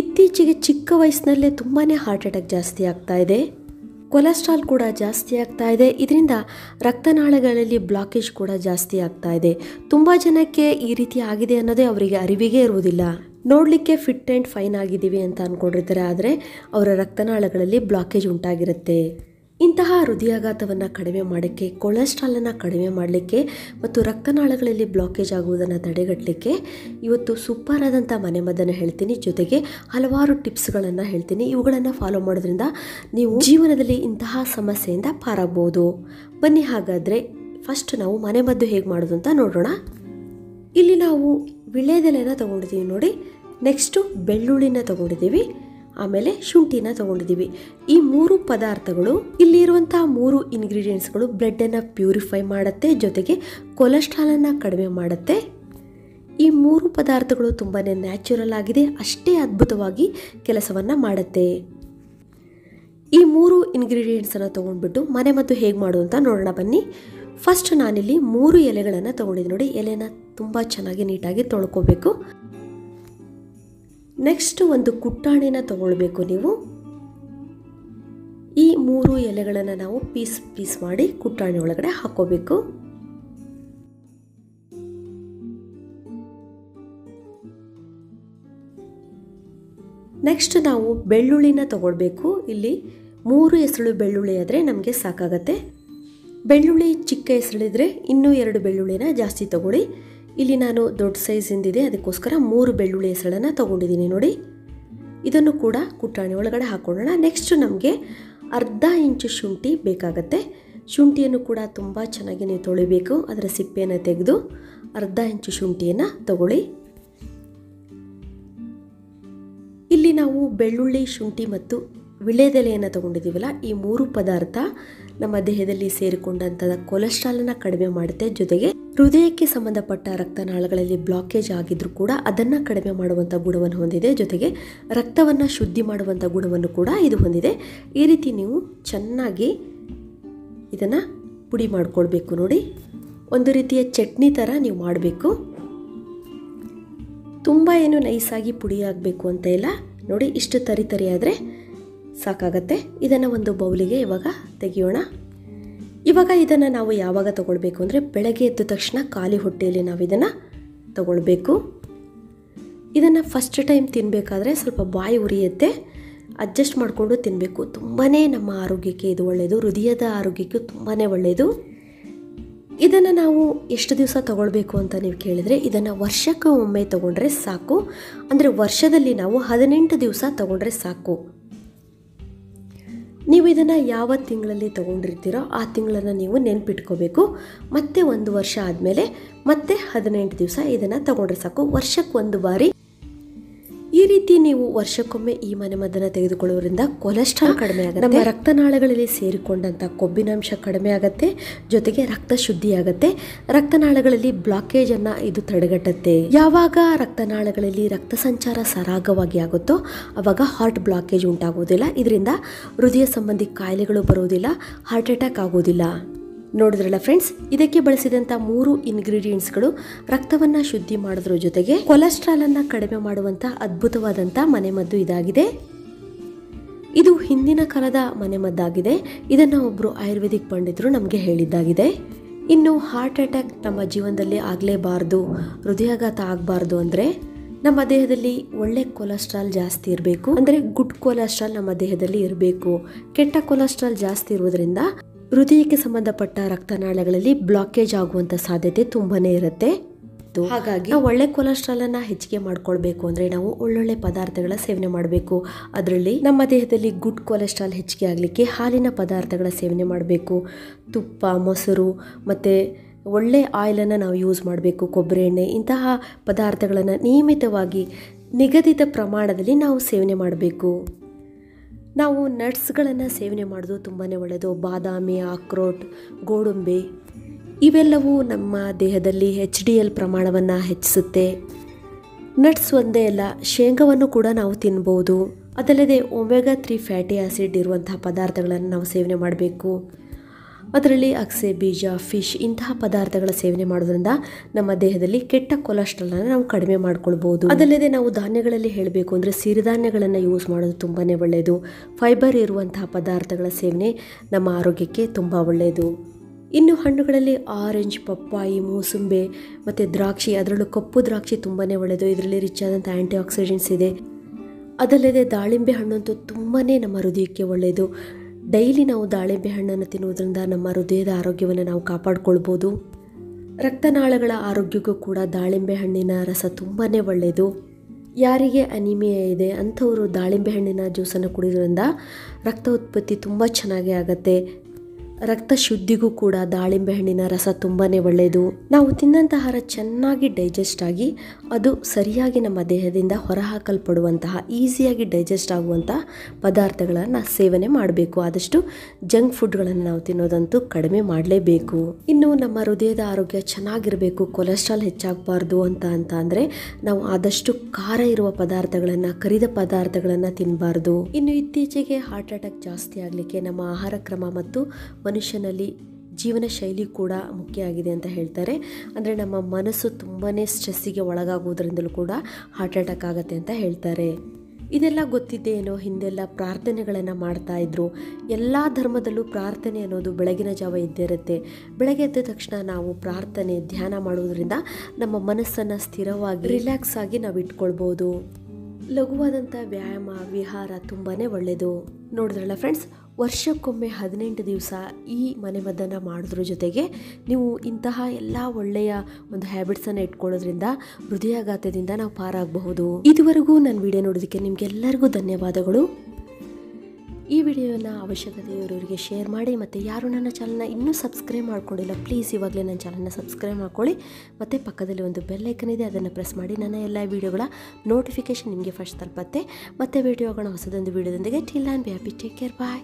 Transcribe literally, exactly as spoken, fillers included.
ಇತ್ತೀಚೆಗೆ ಚಿಕ್ಕ ವಯಸ್ಸಿನಲ್ಲೇ ತುಂಬಾ ಹಾರ್ಟ್ ಅಟ್ಯಾಕ್ ಜಾಸ್ತಿ ಆಗ್ತಾ ಇದೆ, ಕೊಲೆಸ್ಟ್ರಾಲ್ ಕೂಡ ಜಾಸ್ತಿ ಆಗ್ತಾ ಇದೆ. ಇದರಿಂದ ರಕ್ತನಾಳಗಳಲ್ಲಿ ಬ್ಲಾಕೇಜ್ ಕೂಡ ಜಾಸ್ತಿ ಆಗ್ತಾ ಇದೆ. ತುಂಬ ಜನಕ್ಕೆ ಈ ರೀತಿ ಆಗಿದೆ ಅನ್ನೋದೇ ಅವರಿಗೆ ಅರಿವಿಗೆ ಇರುವುದಿಲ್ಲ. ನೋಡಲಿಕ್ಕೆ ಫಿಟ್ ಆ್ಯಂಡ್ ಫೈನ್ ಆಗಿದ್ದೀವಿ ಅಂತ ಅಂದ್ಕೊಂಡಿರ್ತಾರೆ, ಆದರೆ ಅವರ ರಕ್ತನಾಳಗಳಲ್ಲಿ ಬ್ಲಾಕೇಜ್ ಉಂಟಾಗಿರುತ್ತೆ. ಇಂತಹ ಹೃದಯಾಘಾತವನ್ನು ಕಡಿಮೆ ಮಾಡೋಕ್ಕೆ, ಕೊಲೆಸ್ಟ್ರಾಲನ್ನು ಕಡಿಮೆ ಮಾಡಲಿಕ್ಕೆ ಮತ್ತು ರಕ್ತನಾಳಗಳಲ್ಲಿ ಬ್ಲಾಕೇಜ್ ಆಗುವುದನ್ನು ತಡೆಗಟ್ಟಲಿಕ್ಕೆ ಇವತ್ತು ಸೂಪರ್ ಆದಂಥ ಮನೆಮದ್ದನ್ನು ಹೇಳ್ತೀನಿ. ಜೊತೆಗೆ ಹಲವಾರು ಟಿಪ್ಸ್ಗಳನ್ನು ಹೇಳ್ತೀನಿ. ಇವುಗಳನ್ನು ಫಾಲೋ ಮಾಡೋದ್ರಿಂದ ನೀವು ಜೀವನದಲ್ಲಿ ಇಂತಹ ಸಮಸ್ಯೆಯಿಂದ ಪಾರಾಗಬಹುದು. ಬನ್ನಿ, ಹಾಗಾದರೆ ಫಸ್ಟ್ ನಾವು ಮನೆಮದ್ದು ಹೇಗೆ ಮಾಡೋದು ಅಂತ ನೋಡೋಣ. ಇಲ್ಲಿ ನಾವು ವಿಳ್ಯೆದೆಲೆನ ತೊಗೊಂಡಿದ್ದೀವಿ ನೋಡಿ, ನೆಕ್ಸ್ಟು ಬೆಳ್ಳುಳ್ಳಿನ ತೊಗೊಂಡಿದ್ದೀವಿ, ಆಮೇಲೆ ಶುಂಠಿನ ತೊಗೊಂಡಿದ್ದೀವಿ. ಈ ಮೂರು ಪದಾರ್ಥಗಳು, ಇಲ್ಲಿರುವಂಥ ಮೂರು ಇಂಗ್ರೀಡಿಯೆಂಟ್ಸ್ಗಳು ಬ್ಲಡ್ಡನ್ನು ಪ್ಯೂರಿಫೈ ಮಾಡುತ್ತೆ, ಜೊತೆಗೆ ಕೊಲೆಸ್ಟ್ರಾಲನ್ನು ಕಡಿಮೆ ಮಾಡುತ್ತೆ. ಈ ಮೂರು ಪದಾರ್ಥಗಳು ತುಂಬಾ ನ್ಯಾಚುರಲ್ ಆಗಿದೆ, ಅಷ್ಟೇ ಅದ್ಭುತವಾಗಿ ಕೆಲಸವನ್ನು ಮಾಡುತ್ತೆ. ಈ ಮೂರು ಇಂಗ್ರೀಡಿಯೆಂಟ್ಸನ್ನು ತೊಗೊಂಡ್ಬಿಟ್ಟು ಮನೆಮದ್ದು ಹೇಗೆ ಮಾಡೋದು ನೋಡೋಣ ಬನ್ನಿ. ಫಸ್ಟ್ ನಾನಿಲ್ಲಿ ಮೂರು ಎಲೆಗಳನ್ನು ತೊಗೊಂಡಿದ್ದೀನಿ ನೋಡಿ. ಎಲೆನ ತುಂಬ ಚೆನ್ನಾಗಿ ನೀಟಾಗಿ ತೊಳ್ಕೊಬೇಕು. ನೆಕ್ಸ್ಟ್ ಒಂದು ಕುಟ್ಟಾಣಿನ ತೊಗೊಳ್ಬೇಕು ನೀವು. ಈ ಮೂರು ಎಲೆಗಳನ್ನು ನಾವು ಪೀಸ್ ಪೀಸ್ ಮಾಡಿ ಕುಟ್ಟಾಣಿ ಒಳಗಡೆ ಹಾಕೋಬೇಕು. ನೆಕ್ಸ್ಟ್ ನಾವು ಬೆಳ್ಳುಳ್ಳಿನ ತೊಗೊಳ್ಬೇಕು. ಇಲ್ಲಿ ಮೂರು ಎಸಳು ಬೆಳ್ಳುಳ್ಳಿ ಆದರೆ ನಮಗೆ ಸಾಕಾಗತ್ತೆ. ಬೆಳ್ಳುಳ್ಳಿ ಚಿಕ್ಕ ಎಸಳಿದ್ರೆ ಇನ್ನೂ ಎರಡು ಬೆಳ್ಳುಳ್ಳಿನ ಜಾಸ್ತಿ ತೊಗೊಳ್ಳಿ. ಇಲ್ಲಿ ನಾನು ದೊಡ್ಡ ಸೈಜಿಂದಿದೆ, ಅದಕ್ಕೋಸ್ಕರ ಮೂರು ಬೆಳ್ಳುಳ್ಳಿ ಹೆಸಳನ್ನು ತೊಗೊಂಡಿದ್ದೀನಿ ನೋಡಿ. ಇದನ್ನು ಕೂಡ ಕುಟ್ಟಾಣಿ ಒಳಗಡೆ ಹಾಕೊಳ್ಳೋಣ. ನೆಕ್ಸ್ಟ್ ನಮಗೆ ಅರ್ಧ ಇಂಚು ಶುಂಠಿ ಬೇಕಾಗತ್ತೆ. ಶುಂಠಿಯನ್ನು ಕೂಡ ತುಂಬ ಚೆನ್ನಾಗಿ ನೀವು ತೊಳಿಬೇಕು. ಅದರ ಸಿಪ್ಪೆಯನ್ನು ತೆಗೆದು ಅರ್ಧ ಇಂಚು ಶುಂಠಿಯನ್ನು ತೊಗೊಳ್ಳಿ. ಇಲ್ಲಿ ನಾವು ಬೆಳ್ಳುಳ್ಳಿ, ಶುಂಠಿ ಮತ್ತು ವಿಳ್ಯೆದೆಲೆಯನ್ನು ತೊಗೊಂಡಿದ್ದೀವಲ್ಲ, ಈ ಮೂರು ಪದಾರ್ಥ ನಮ್ಮ ದೇಹದಲ್ಲಿ ಸೇರಿಕೊಂಡಂಥ ಕೊಲೆಸ್ಟ್ರಾಲನ್ನು ಕಡಿಮೆ ಮಾಡುತ್ತೆ. ಜೊತೆಗೆ ಹೃದಯಕ್ಕೆ ಸಂಬಂಧಪಟ್ಟ ರಕ್ತನಾಳಗಳಲ್ಲಿ ಬ್ಲಾಕೇಜ್ ಆಗಿದ್ದರೂ ಕೂಡ ಅದನ್ನು ಕಡಿಮೆ ಮಾಡುವಂಥ ಗುಣವನ್ನು ಹೊಂದಿದೆ. ಜೊತೆಗೆ ರಕ್ತವನ್ನು ಶುದ್ಧಿ ಮಾಡುವಂಥ ಗುಣವನ್ನು ಕೂಡ ಇದು ಹೊಂದಿದೆ. ಈ ರೀತಿ ನೀವು ಚೆನ್ನಾಗಿ ಇದನ್ನು ಪುಡಿ ಮಾಡಿಕೊಳ್ಬೇಕು ನೋಡಿ. ಒಂದು ರೀತಿಯ ಚಟ್ನಿ ಥರ ನೀವು ಮಾಡಬೇಕು. ತುಂಬ ಏನು ನೈಸಾಗಿ ಪುಡಿ ಆಗಬೇಕು ಅಂತ ಇಲ್ಲ ನೋಡಿ. ಇಷ್ಟು ತರಿ ತರಿ ಆದರೆ ಸಾಕಾಗತ್ತೆ. ಇದನ್ನು ಒಂದು ಬೌಲಿಗೆ ಇವಾಗ ತೆಗೆಯೋಣ. ಇವಾಗ ಇದನ್ನು ನಾವು ಯಾವಾಗ ತೊಗೊಳ್ಬೇಕು ಅಂದರೆ, ಬೆಳಗ್ಗೆ ಎದ್ದ ತಕ್ಷಣ ಖಾಲಿ ಹೊಟ್ಟೆಯಲ್ಲಿ ನಾವು ಇದನ್ನು ತೊಗೊಳ್ಬೇಕು. ಇದನ್ನು ಫಸ್ಟ್ ಟೈಮ್ ತಿನ್ನಬೇಕಾದ್ರೆ ಸ್ವಲ್ಪ ಬಾಯಿ ಉರಿಯುತ್ತೆ, ಅಡ್ಜಸ್ಟ್ ಮಾಡಿಕೊಂಡು ತಿನ್ನಬೇಕು. ತುಂಬಾ ನಮ್ಮ ಆರೋಗ್ಯಕ್ಕೆ ಇದು ಒಳ್ಳೆಯದು, ಹೃದಯದ ಆರೋಗ್ಯಕ್ಕೂ ತುಂಬಾ ಒಳ್ಳೆಯದು. ಇದನ್ನು ನಾವು ಎಷ್ಟು ದಿವಸ ತೊಗೊಳ್ಬೇಕು ಅಂತ ನೀವು ಕೇಳಿದರೆ, ಇದನ್ನು ವರ್ಷಕ್ಕೆ ಒಮ್ಮೆ ತೊಗೊಂಡ್ರೆ ಸಾಕು. ಅಂದರೆ ವರ್ಷದಲ್ಲಿ ನಾವು ಹದಿನೆಂಟು ದಿವಸ ತೊಗೊಂಡ್ರೆ ಸಾಕು. ನೀವು ಇದನ್ನು ಯಾವ ತಿಂಗಳಲ್ಲಿ ತೊಗೊಂಡಿರ್ತೀರೋ ಆ ತಿಂಗಳನ್ನು ನೀವು ನೆನಪಿಟ್ಕೋಬೇಕು. ಮತ್ತೆ ಒಂದು ವರ್ಷ ಆದಮೇಲೆ ಮತ್ತೆ ಹದಿನೆಂಟು ದಿವಸ ಇದನ್ನು ತೊಗೊಂಡ್ರೆ ಸಾಕು, ವರ್ಷಕ್ಕೊಂದು ಬಾರಿ. ಈ ರೀತಿ ನೀವು ವರ್ಷಕ್ಕೊಮ್ಮೆ ಈ ಮನೆಮದ್ದನ್ನು ತೆಗೆದುಕೊಳ್ಳೋದ್ರಿಂದ ಕೊಲೆಸ್ಟ್ರಾಲ್ ಕಡಿಮೆ ಆಗುತ್ತೆ, ನಮ್ಮ ರಕ್ತನಾಳಗಳಲ್ಲಿ ಸೇರಿಕೊಂಡಂಥ ಕೊಬ್ಬಿನಾಂಶ ಕಡಿಮೆ ಆಗುತ್ತೆ, ಜೊತೆಗೆ ರಕ್ತ ಶುದ್ಧಿ ಆಗುತ್ತೆ, ರಕ್ತನಾಳಗಳಲ್ಲಿ ಬ್ಲಾಕೇಜನ್ನು ಇದು ತಡೆಗಟ್ಟುತ್ತೆ. ಯಾವಾಗ ರಕ್ತನಾಳಗಳಲ್ಲಿ ರಕ್ತ ಸಂಚಾರ ಸರಾಗವಾಗಿ ಆಗುತ್ತೋ ಆವಾಗ ಹಾರ್ಟ್ ಬ್ಲಾಕೇಜ್ ಉಂಟಾಗೋದಿಲ್ಲ. ಇದರಿಂದ ಹೃದಯ ಸಂಬಂಧಿ ಕಾಯಿಲೆಗಳು ಬರೋದಿಲ್ಲ, ಹಾರ್ಟ್ ಅಟ್ಯಾಕ್ ಆಗೋದಿಲ್ಲ. ನೋಡಿದ್ರಲ್ಲ ಫ್ರೆಂಡ್ಸ್, ಇದಕ್ಕೆ ಬಳಸಿದಂಥ ಮೂರು ಇಂಗ್ರೀಡಿಯೆಂಟ್ಸ್ಗಳು ರಕ್ತವನ್ನು ಶುದ್ಧಿ ಮಾಡೋದ್ರ ಜೊತೆಗೆ ಕೊಲೆಸ್ಟ್ರಾಲನ್ನು ಕಡಿಮೆ ಮಾಡುವಂಥ ಅದ್ಭುತವಾದಂಥ ಮನೆಮದ್ದು ಇದಾಗಿದೆ. ಇದು ಹಿಂದಿನ ಕಾಲದ ಮನೆಮದ್ದಾಗಿದೆ. ಇದನ್ನು ಒಬ್ಬರು ಆಯುರ್ವೇದಿಕ್ ಪಂಡಿತರು ನಮಗೆ ಹೇಳಿದ್ದಾಗಿದೆ. ಇನ್ನು ಹಾರ್ಟ್ ಅಟ್ಯಾಕ್ ನಮ್ಮ ಜೀವನದಲ್ಲಿ ಆಗಲೇಬಾರ್ದು, ಹೃದಯಾಘಾತ ಆಗಬಾರ್ದು ಅಂದರೆ ನಮ್ಮ ದೇಹದಲ್ಲಿ ಒಳ್ಳೆ ಕೊಲೆಸ್ಟ್ರಾಲ್ ಜಾಸ್ತಿ ಇರಬೇಕು. ಅಂದರೆ ಗುಡ್ ಕೊಲೆಸ್ಟ್ರಾಲ್ ನಮ್ಮ ದೇಹದಲ್ಲಿ ಇರಬೇಕು. ಕೆಟ್ಟ ಕೊಲೆಸ್ಟ್ರಾಲ್ ಜಾಸ್ತಿ ಇರುವುದರಿಂದ ಹೃದಯಕ್ಕೆ ಸಂಬಂಧಪಟ್ಟ ರಕ್ತನಾಳಗಳಲ್ಲಿ ಬ್ಲಾಕೇಜ್ ಆಗುವಂಥ ಸಾಧ್ಯತೆ ತುಂಬಾ ಇರುತ್ತೆ. ಹಾಗಾಗಿ ಒಳ್ಳೆ ಕೊಲೆಸ್ಟ್ರಾಲನ್ನು ಹೆಚ್ಚಿಗೆ ಮಾಡ್ಕೊಳ್ಬೇಕು ಅಂದರೆ ನಾವು ಒಳ್ಳೊಳ್ಳೆ ಪದಾರ್ಥಗಳ ಸೇವನೆ ಮಾಡಬೇಕು. ಅದರಲ್ಲಿ ನಮ್ಮ ದೇಹದಲ್ಲಿ ಗುಡ್ ಕೊಲೆಸ್ಟ್ರಾಲ್ ಹೆಚ್ಚಿಗೆ ಆಗಲಿಕ್ಕೆ ಹಾಲಿನ ಪದಾರ್ಥಗಳ ಸೇವನೆ ಮಾಡಬೇಕು. ತುಪ್ಪ, ಮೊಸರು ಮತ್ತು ಒಳ್ಳೆ ಆಯಿಲನ್ನು ನಾವು ಯೂಸ್ ಮಾಡಬೇಕು. ಕೊಬ್ಬರಿ ಎಣ್ಣೆ ಇಂತಹ ಪದಾರ್ಥಗಳನ್ನು ನಿಯಮಿತವಾಗಿ ನಿಗದಿತ ಪ್ರಮಾಣದಲ್ಲಿ ನಾವು ಸೇವನೆ ಮಾಡಬೇಕು. ನಾವು ನಟ್ಸ್ಗಳನ್ನು ಸೇವನೆ ಮಾಡೋದು ತುಂಬಾ ಒಳ್ಳೆಯದು. ಬಾದಾಮಿ, ಆಕ್ರೋಟ್, ಗೋಡಂಬಿ ಇವೆಲ್ಲವೂ ನಮ್ಮ ದೇಹದಲ್ಲಿ ಎಚ್ ಡಿ ಎಲ್ ಪ್ರಮಾಣವನ್ನು ಹೆಚ್ಚಿಸುತ್ತೆ. ನಟ್ಸ್ ಒಂದೇ ಅಲ್ಲ, ಶೇಂಗಾವನ್ನು ಕೂಡ ನಾವು ತಿನ್ಬೋದು. ಅದಲ್ಲದೆ ಒಮೆಗಾ ತ್ರೀ ಫ್ಯಾಟಿ ಆ್ಯಸಿಡ್ ಇರುವಂತಹ ಪದಾರ್ಥಗಳನ್ನು ನಾವು ಸೇವನೆ ಮಾಡಬೇಕು. ಅದರಲ್ಲಿ ಅಗಸೆ ಬೀಜ, ಫಿಶ್ ಇಂತಹ ಪದಾರ್ಥಗಳ ಸೇವನೆ ಮಾಡೋದ್ರಿಂದ ನಮ್ಮ ದೇಹದಲ್ಲಿ ಕೆಟ್ಟ ಕೊಲೆಸ್ಟ್ರಾಲ್ ಅನ್ನು ನಾವು ಕಡಿಮೆ ಮಾಡ್ಕೊಳ್ಬಹುದು. ಅದಲ್ಲದೆ ನಾವು ಧಾನ್ಯಗಳಲ್ಲಿ ಹೇಳಬೇಕು ಅಂದರೆ ಸಿರಿಧಾನ್ಯಗಳನ್ನು ಯೂಸ್ ಮಾಡೋದು ತುಂಬಾನೇ ಒಳ್ಳೆಯದು. ಫೈಬರ್ ಇರುವಂತಹ ಪದಾರ್ಥಗಳ ಸೇವನೆ ನಮ್ಮ ಆರೋಗ್ಯಕ್ಕೆ ತುಂಬ ಒಳ್ಳೆಯದು. ಇನ್ನು ಹಣ್ಣುಗಳಲ್ಲಿ ಆರೆಂಜ್, ಪಪ್ಪಾಯಿ, ಮೂಸುಂಬೆ ಮತ್ತು ದ್ರಾಕ್ಷಿ, ಅದರಲ್ಲೂ ಕಪ್ಪು ದ್ರಾಕ್ಷಿ ತುಂಬಾ ಒಳ್ಳೆಯದು. ಇದರಲ್ಲಿ ರಿಚ್ ಆದಂಥ ಆ್ಯಂಟಿ ಆಕ್ಸಿಡೆಂಟ್ಸ್ ಇದೆ. ಅದಲ್ಲದೆ ದಾಳಿಂಬೆ ಹಣ್ಣಂತೂ ತುಂಬಾ ನಮ್ಮ ಹೃದಯಕ್ಕೆ ಒಳ್ಳೆಯದು. ಡೈಲಿ ನಾವು ದಾಳಿಂಬೆ ಹಣ್ಣನ್ನು ತಿನ್ನುವುದರಿಂದ ನಮ್ಮ ಹೃದಯದ ಆರೋಗ್ಯವನ್ನು ನಾವು ಕಾಪಾಡಿಕೊಳ್ಬೋದು. ರಕ್ತನಾಳಗಳ ಆರೋಗ್ಯಕ್ಕೂ ಕೂಡ ದಾಳಿಂಬೆ ಹಣ್ಣಿನ ರಸ ತುಂಬಾ ಒಳ್ಳೆಯದು. ಯಾರಿಗೆ ಅನಿಮಿಯಾ ಇದೆ ಅಂಥವರು ದಾಳಿಂಬೆ ಹಣ್ಣಿನ ಜ್ಯೂಸನ್ನು ಕುಡಿಯೋದ್ರಿಂದ ರಕ್ತ ಉತ್ಪತ್ತಿ ತುಂಬ ಚೆನ್ನಾಗಿ ಆಗುತ್ತೆ. ರಕ್ತ ಶುದ್ಧಿಗೂ ಕೂಡ ದಾಳಿಂಬೆ ಹಣ್ಣಿನ ರಸ ತುಂಬಾ ಒಳ್ಳೆಯದು. ನಾವು ತಿನ್ನಂಥ ಆಹಾರ ಚೆನ್ನಾಗಿ ಡೈಜೆಸ್ಟ್ ಆಗಿ ಅದು ಸರಿಯಾಗಿ ನಮ್ಮ ದೇಹದಿಂದ ಹೊರಹಾಕಲ್ಪಡುವಂತಹ, ಈಸಿಯಾಗಿ ಡೈಜೆಸ್ಟ್ ಆಗುವಂಥ ಪದಾರ್ಥಗಳನ್ನು ಸೇವನೆ ಮಾಡಬೇಕು. ಆದಷ್ಟು ಜಂಕ್ ಫುಡ್ಗಳನ್ನು ನಾವು ತಿನ್ನೋದಂತೂ ಕಡಿಮೆ ಮಾಡಲೇಬೇಕು. ಇನ್ನು ನಮ್ಮ ಹೃದಯದ ಆರೋಗ್ಯ ಚೆನ್ನಾಗಿರಬೇಕು, ಕೊಲೆಸ್ಟ್ರಾಲ್ ಹೆಚ್ಚಾಗಬಾರ್ದು ಅಂತ ಅಂತ ಅಂದರೆ ನಾವು ಆದಷ್ಟು ಖಾರ ಇರುವ ಪದಾರ್ಥಗಳನ್ನು, ಕರಿದ ಪದಾರ್ಥಗಳನ್ನು ತಿನ್ನಬಾರ್ದು. ಇನ್ನು ಇತ್ತೀಚೆಗೆ ಹಾರ್ಟ್ ಅಟ್ಯಾಕ್ ಜಾಸ್ತಿ ಆಗಲಿಕ್ಕೆ ನಮ್ಮ ಆಹಾರ ಕ್ರಮ ಮತ್ತು ಮನುಷ್ಯನಲ್ಲಿ ಜೀವನ ಶೈಲಿ ಕೂಡ ಮುಖ್ಯ ಆಗಿದೆ ಅಂತ ಹೇಳ್ತಾರೆ. ಅಂದರೆ ನಮ್ಮ ಮನಸ್ಸು ತುಂಬಾ ಸ್ಟ್ರೆಸ್ಸಿಗೆ ಒಳಗಾಗುವುದರಿಂದಲೂ ಕೂಡ ಹಾರ್ಟ್ ಅಟ್ಯಾಕ್ ಆಗುತ್ತೆ ಅಂತ ಹೇಳ್ತಾರೆ. ಇದೆಲ್ಲ ಗೊತ್ತಿದ್ದೇ ಏನೋ, ಹಿಂದೆಲ್ಲ ಪ್ರಾರ್ಥನೆಗಳನ್ನು ಮಾಡ್ತಾ ಇದ್ದರು. ಎಲ್ಲ ಧರ್ಮದಲ್ಲೂ ಪ್ರಾರ್ಥನೆ ಅನ್ನೋದು ಬೆಳಗಿನ ಜಾವ ಇದ್ದೇ ಇರುತ್ತೆ. ಬೆಳಗ್ಗೆ ಎದ್ದ ತಕ್ಷಣ ನಾವು ಪ್ರಾರ್ಥನೆ, ಧ್ಯಾನ ಮಾಡುವುದರಿಂದ ನಮ್ಮ ಮನಸ್ಸನ್ನು ಸ್ಥಿರವಾಗಿ, ರಿಲ್ಯಾಕ್ಸ್ ಆಗಿ ನಾವು ಇಟ್ಕೊಳ್ಬೋದು. ಲಘುವಾದಂಥ ವ್ಯಾಯಾಮ, ವಿಹಾರ ತುಂಬಾ ಒಳ್ಳೆಯದು. ನೋಡಿದ್ರಲ್ಲ ಫ್ರೆಂಡ್ಸ್, ವರ್ಷಕ್ಕೊಮ್ಮೆ ಹದಿನೆಂಟು ದಿವಸ ಈ ಮನೆಮದ್ದನ್ನು ಮಾಡೋದ್ರ ಜೊತೆಗೆ ನೀವು ಇಂತಹ ಎಲ್ಲ ಒಳ್ಳೆಯ ಒಂದು ಹ್ಯಾಬಿಟ್ಸನ್ನು ಇಟ್ಕೊಳ್ಳೋದ್ರಿಂದ ಹೃದಯಾಘಾತದಿಂದ ನಾವು ಪಾರಾಗಬಹುದು. ಇದುವರೆಗೂ ನನ್ನ ವಿಡಿಯೋ ನೋಡೋದಕ್ಕೆ ನಿಮಗೆಲ್ಲರಿಗೂ ಧನ್ಯವಾದಗಳು. ಈ ವಿಡಿಯೋವನ್ನು ಅವಶ್ಯಕತೆ ಇರೋರಿಗೆ ಶೇರ್ ಮಾಡಿ. ಮತ್ತು ಯಾರು ನನ್ನ ಚಾನಲ್ನ ಇನ್ನೂ ಸಬ್ಸ್ಕ್ರೈಬ್ ಮಾಡ್ಕೊಂಡಿಲ್ಲ, ಪ್ಲೀಸ್ ಇವಾಗಲೇ ನನ್ನ ಚಾನಲ್ನ ಸಬ್ಸ್ಕ್ರೈಬ್ ಮಾಡ್ಕೊಳ್ಳಿ. ಮತ್ತು ಪಕ್ಕದಲ್ಲಿ ಒಂದು ಬೆಲ್ ಐಕನ್ ಇದೆ, ಅದನ್ನು ಪ್ರೆಸ್ ಮಾಡಿ. ನನ್ನ ಎಲ್ಲ ವೀಡಿಯೋಗಳ ನೋಟಿಫಿಕೇಷನ್ ನಿಮಗೆ ಫಸ್ಟ್ ತಲುಪತ್ತೆ. ಮತ್ತೆ ವಿಡಿಯೋಗಳ ಹೊಸದೊಂದು ವೀಡಿಯೋದೊಂದಿಗೆ till and be happy. Take care, bye.